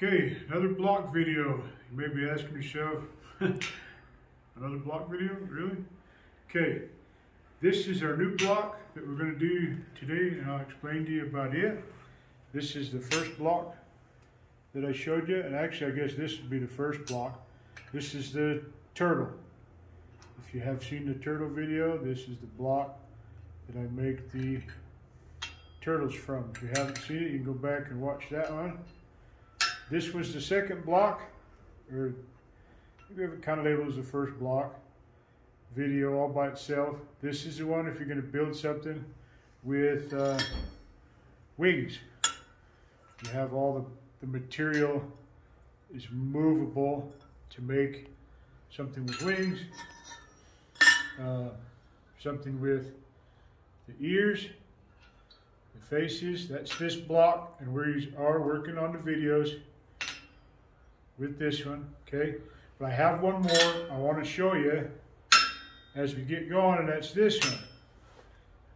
Okay, another block video. You may be asking yourself, another block video? Really? Okay, this is our new block that we're going to do today, and I'll explain to you about it. This is the first block that I showed you, and actually I guess this would be the first block. This is the turtle. If you have seen the turtle video, this is the block that I make the turtles from. If you haven't seen it, you can go back and watch that one. This was the second block, or we have it kind of labeled as the first block video all by itself. This is the one if you're going to build something with wings. You have all the material is movable to make something with wings, something with the ears, the faces. That's this block, and we are working on the videos with this one, okay? But I have one more I want to show you as we get going, and that's this one.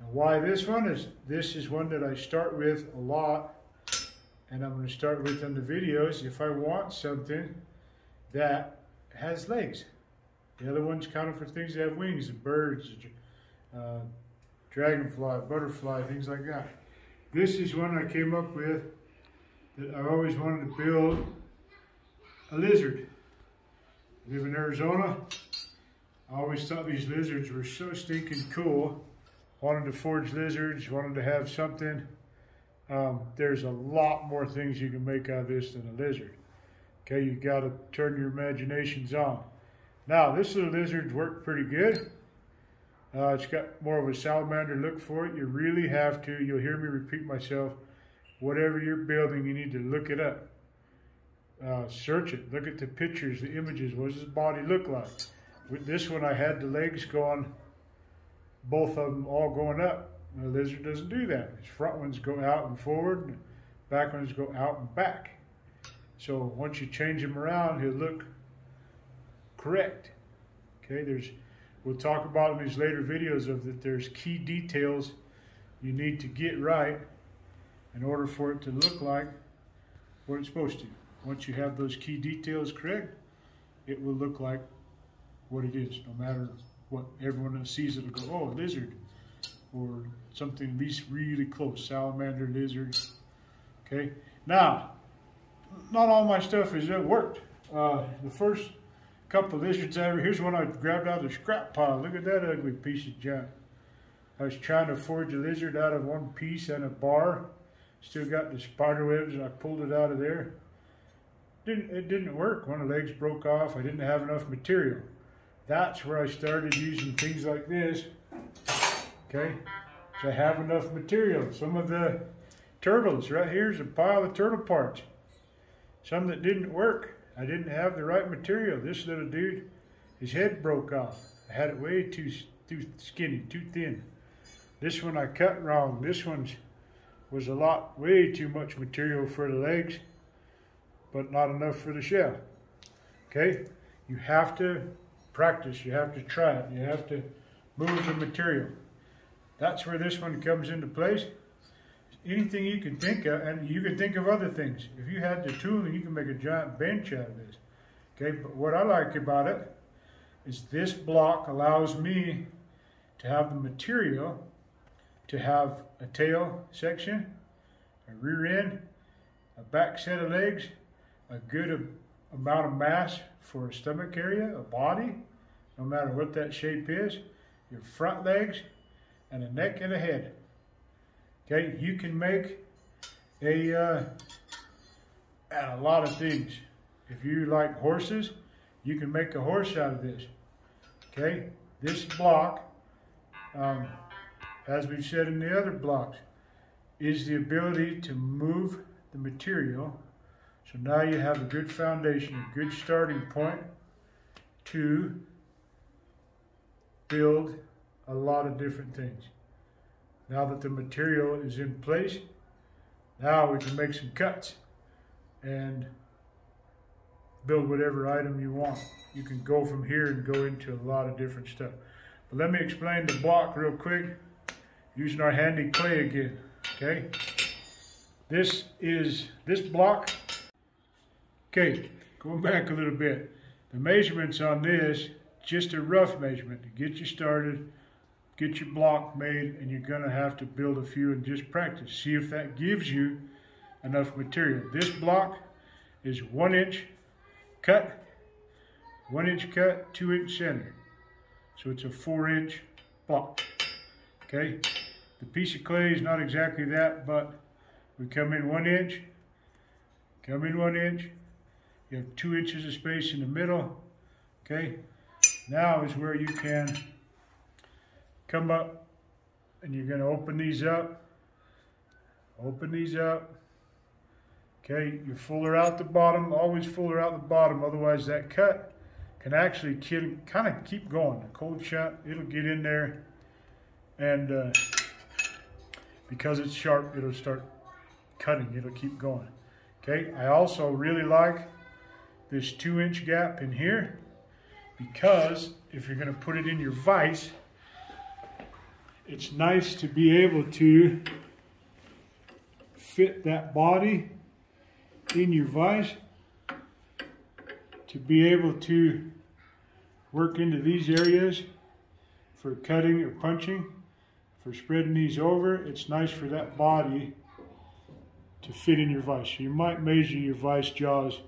And why this one is, this is one that I start with a lot, and I'm going to start with in the videos if I want something that has legs. The other one's kind of for things that have wings, the birds, dragonfly, butterfly, things like that. This is one I came up with that I always wanted to build. A lizard. I live in Arizona. I always thought these lizards were so stinking cool. Wanted to forge lizards, wanted to have something. There's a lot more things you can make out of this than a lizard. Okay, you got to turn your imaginations on. Now, this little lizard worked pretty good. It's got more of a salamander look for it. You really have to, you'll hear me repeat myself, whatever you're building, you need to look it up. Search it, look at the pictures, the images, what does his body look like? With this one, I had the legs going, both of them all going up. The lizard doesn't do that. His front ones go out and forward, and back ones go out and back. So once you change him around, he'll look correct. Okay, we'll talk about in these later videos of that there's key details you need to get right in order for it to look like what it's supposed to. Once you have those key details correct, it will look like what it is, no matter what everyone that sees it will go, oh, a lizard, or something at least really close, salamander, lizard, okay? Now, not all my stuff has worked. The first couple of lizards I ever, here's one I grabbed out of the scrap pile. Look at that ugly piece of junk. I was trying to forge a lizard out of one piece and a bar. Still got the spider webs, and I pulled it out of there. It didn't work. One of the legs broke off. I didn't have enough material. That's where I started using things like this, okay, to have enough material. Some of the turtles, right here's a pile of turtle parts. Some that didn't work. I didn't have the right material. This little dude, his head broke off. I had it way too skinny, too thin. This one I cut wrong. This one's was a lot, way too much material for the legs, but not enough for the shell, okay? You have to practice, you have to try it, you have to move the material. That's where this one comes into place. Anything you can think of, and you can think of other things. If you had the tooling, you can make a giant bench out of this, okay? But what I like about it is this block allows me to have the material to have a tail section, a rear end, a back set of legs, a good amount of mass for a stomach area, a body, no matter what that shape is, your front legs, and a neck and a head. Okay, you can make a lot of things. If you like horses, you can make a horse out of this. Okay, this block, as we've said in the other blocks, is the ability to move the material. So now you have a good foundation, a good starting point to build a lot of different things. Now that the material is in place, now we can make some cuts and build whatever item you want. You can go from here and go into a lot of different stuff. But let me explain the block real quick using our handy clay again, okay? This block Okay, going back a little bit. The measurements on this, just a rough measurement to get you started, get your block made, and you're going to have to build a few and just practice. See if that gives you enough material. This block is 1 inch cut, 1 inch cut, 2 inch center. So it's a 4 inch block, okay? The piece of clay is not exactly that, but we come in 1 inch, come in 1 inch, you have 2 inches of space in the middle, okay? Now is where you can come up and you're gonna open these up, okay? You fuller out the bottom, always fuller out the bottom, otherwise that cut can actually kind of keep going. A cold shot, it'll get in there, and because it's sharp, it'll start cutting, it'll keep going. Okay, I also really like this 2 inch gap in here, because if you're gonna put it in your vise, it's nice to be able to fit that body in your vise, to be able to work into these areas for cutting or punching, for spreading these over. It's nice for that body to fit in your vise. So you might measure your vise jaws,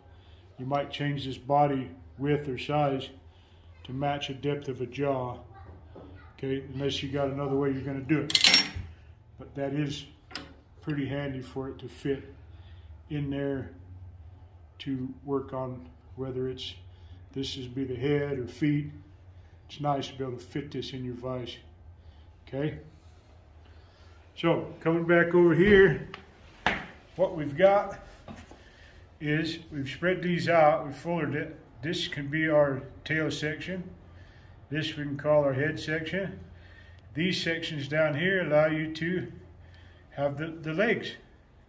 you might change this body width or size to match a depth of a jaw, okay, unless you got another way you're gonna do it. But that is pretty handy for it to fit in there to work on, whether it's, this is be the head or feet. It's nice to be able to fit this in your vise, okay? So coming back over here, what we've got is we've spread these out, we've folded it. This can be our tail section. This we can call our head section. These sections down here allow you to have the legs,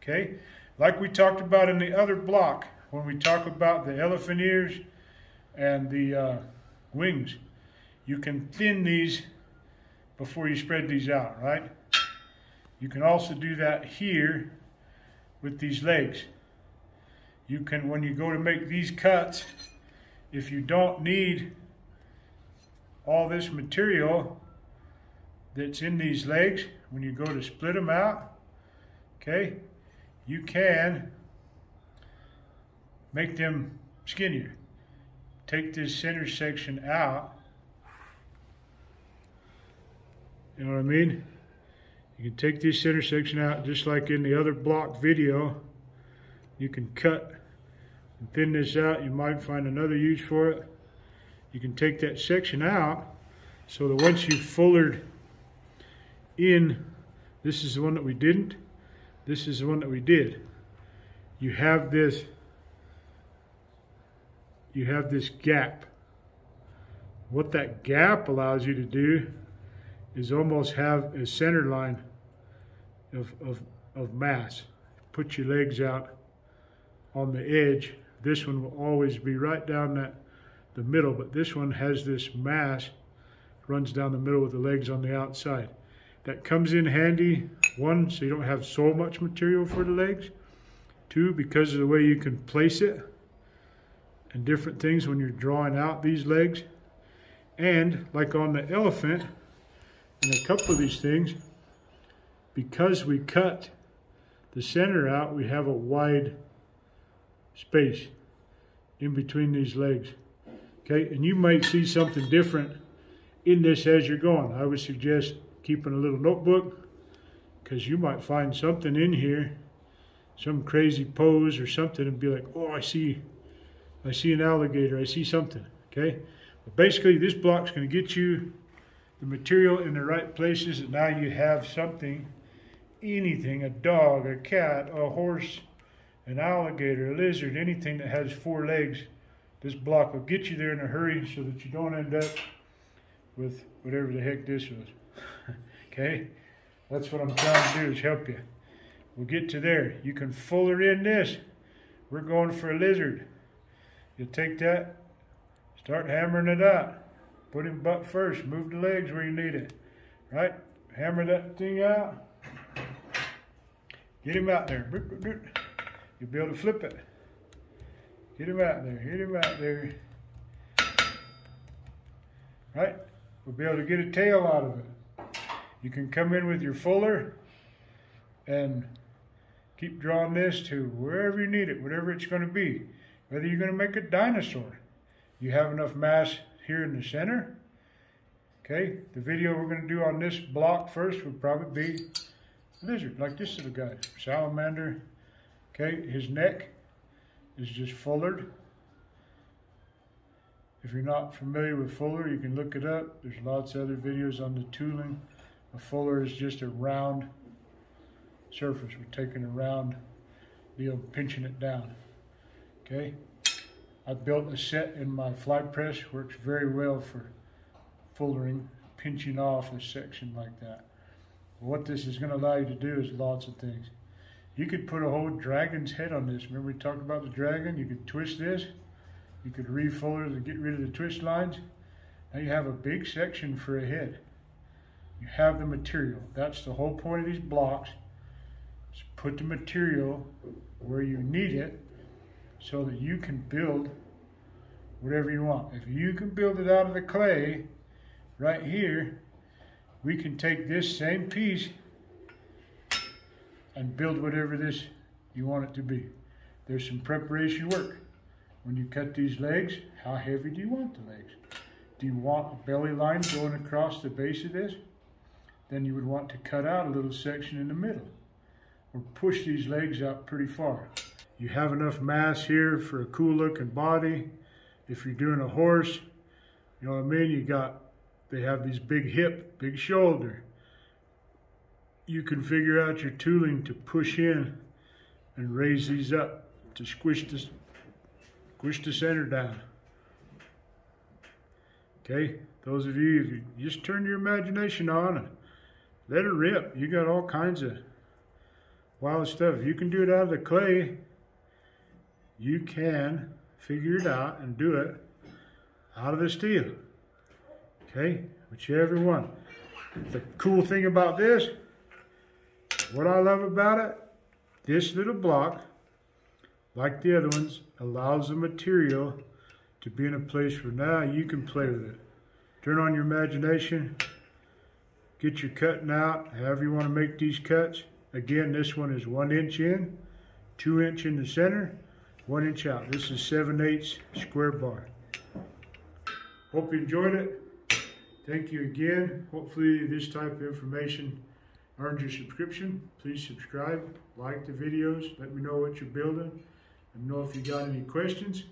okay? Like we talked about in the other block, when we talk about the elephant ears and the wings, you can thin these before you spread these out, right? You can also do that here with these legs. You can, when you go to make these cuts, if you don't need all this material that's in these legs, when you go to split them out, okay, you can make them skinnier. Take this center section out. You know what I mean? You can take this center section out, just like in the other block video. You can cut and thin this out. You might find another use for it. You can take that section out so that once you've fullered in, this is the one that we didn't, this is the one that we did. You have this gap. What that gap allows you to do is almost have a center line of mass. Put your legs out on the edge. This one will always be right down the middle, but this one has this mass, runs down the middle with the legs on the outside. That comes in handy, one, so you don't have so much material for the legs. Two, because of the way you can place it and different things when you're drawing out these legs. And like on the elephant, and a couple of these things, because we cut the center out, we have a wide space in between these legs, okay? And you might see something different in this as you're going. I would suggest keeping a little notebook, because you might find something in here, some crazy pose or something, and be like, oh, I see an alligator, I see something, okay? But basically this block's gonna get you the material in the right places, and now you have something, anything, a dog, a cat, a horse, an alligator, a lizard, anything that has four legs. This block will get you there in a hurry so that you don't end up with whatever the heck this was. Okay, that's what I'm trying to do, is help you. We'll get to there. You can fuller in this. We're going for a lizard. You'll take that, start hammering it out. Put him butt first, move the legs where you need it, right? Hammer that thing out, get him out there. You'll be able to flip it, Get her out there, hit her out there. Right? We'll be able to get a tail out of it. You can come in with your fuller and keep drawing this to wherever you need it, whatever it's going to be. Whether you're going to make a dinosaur, you have enough mass here in the center. Okay, the video we're going to do on this block first would probably be lizard, like this little guy, salamander. Okay, his neck is just fullered. If you're not familiar with fuller, you can look it up. There's lots of other videos on the tooling. A fuller is just a round surface. We're taking a round deal, pinching it down. Okay, I built a set in my fly press, works very well for fullering, pinching off a section like that. What this is going to allow you to do is lots of things. You could put a whole dragon's head on this. Remember we talked about the dragon? You could twist this. You could refolder to get rid of the twist lines. Now you have a big section for a head. You have the material. That's the whole point of these blocks. Is put the material where you need it so that you can build whatever you want. If you can build it out of the clay right here, we can take this same piece and build whatever this you want it to be. There's some preparation work. When you cut these legs, how heavy do you want the legs? Do you want a belly line going across the base of this? Then you would want to cut out a little section in the middle or push these legs out pretty far. You have enough mass here for a cool looking body. If you're doing a horse, you know what I mean? They have these big hip, big shoulder. You can figure out your tooling to push in and raise these up to squish the center down. Okay, those of you, if you just turn your imagination on and let it rip. You got all kinds of wild stuff. If you can do it out of the clay, you can figure it out and do it out of the steel. Okay, whichever one. The cool thing about this, what I love about it, this little block, like the other ones, allows the material to be in a place where now you can play with it. Turn on your imagination, get your cutting out, however you want to make these cuts. Again, this one is 1 inch in, 2 inch in the center, 1 inch out. This is 7/8 square bar. Hope you enjoyed it. Thank you again. Hopefully this type of information earned your subscription. Please subscribe, like the videos, let me know what you're building, let me know if you got any questions.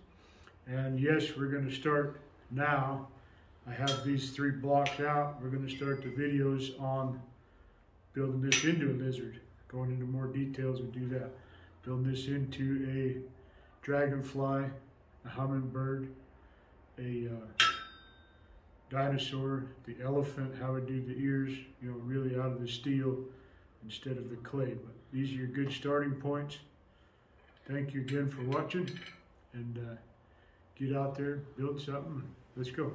And yes, we're going to start now. I have these 3 blocks out. We're going to start the videos on building this into a lizard, going into more details and do that. Building this into a dragonfly, a hummingbird, a dinosaur, the elephant, how I do the ears, you know, really out of the steel instead of the clay. But these are your good starting points. Thank you again for watching, and get out there, build something, let's go.